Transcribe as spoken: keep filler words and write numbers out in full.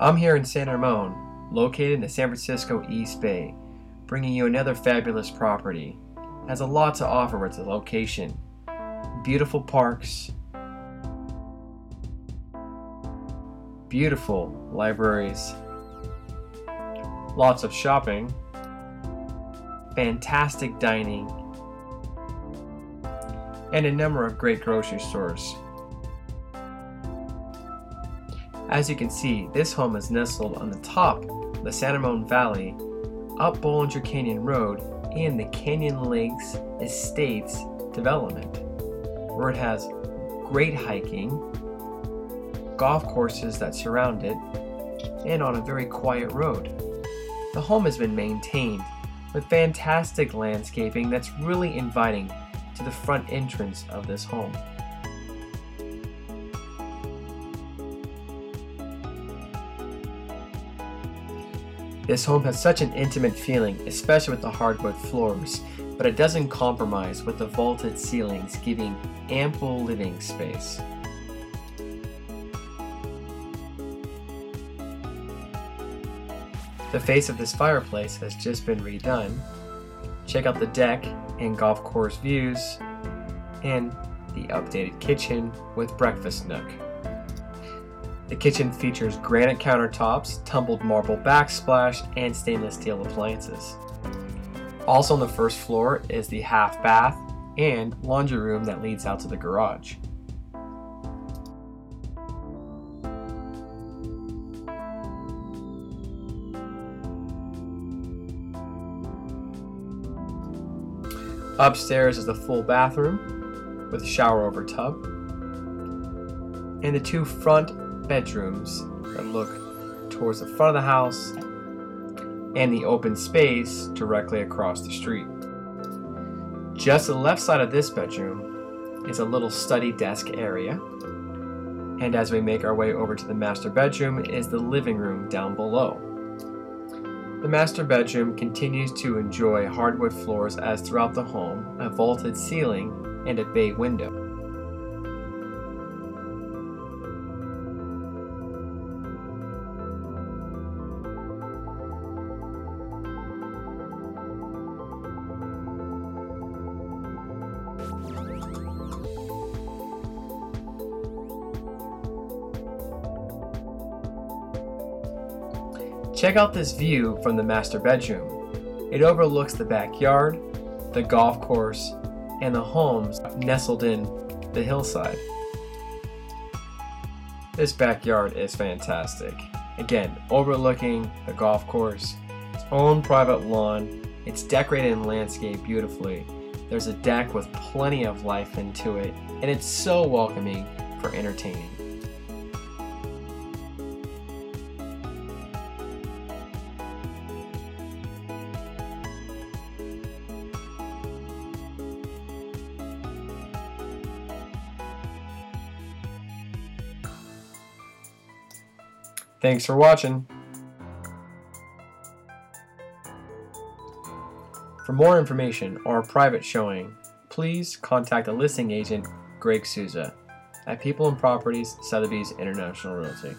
I'm here in San Ramon, located in the San Francisco East Bay, bringing you another fabulous property. It has a lot to offer with the location, beautiful parks, beautiful libraries, lots of shopping, fantastic dining, and a number of great grocery stores. As you can see, this home is nestled on the top of the San Ramon Valley, up Bollinger Canyon Road, and the Canyon Lakes Estates development, where it has great hiking, golf courses that surround it, and on a very quiet road. The home has been maintained with fantastic landscaping that's really inviting to the front entrance of this home. This home has such an intimate feeling, especially with the hardwood floors, but it doesn't compromise with the vaulted ceilings, giving ample living space. The face of this fireplace has just been redone. Check out the deck and golf course views, and the updated kitchen with breakfast nook. The kitchen features granite countertops, tumbled marble backsplash, and stainless steel appliances. Also on the first floor is the half bath and laundry room that leads out to the garage. Upstairs is the full bathroom with a shower over tub, and the two front bedrooms that look towards the front of the house and the open space directly across the street. Just to the left side of this bedroom is a little study desk area, and as we make our way over to the master bedroom is the living room down below. The master bedroom continues to enjoy hardwood floors as throughout the home, a vaulted ceiling, and a bay window. Check out this view from the master bedroom. It overlooks the backyard, the golf course, and the homes nestled in the hillside. This backyard is fantastic. Again, overlooking the golf course, its own private lawn, it's decorated and landscaped beautifully. There's a deck with plenty of life into it, and it's so welcoming for entertaining. Thanks for watching. For more information or a private showing, please contact a listing agent, Greg Souza, at People and Properties Sotheby's International Realty.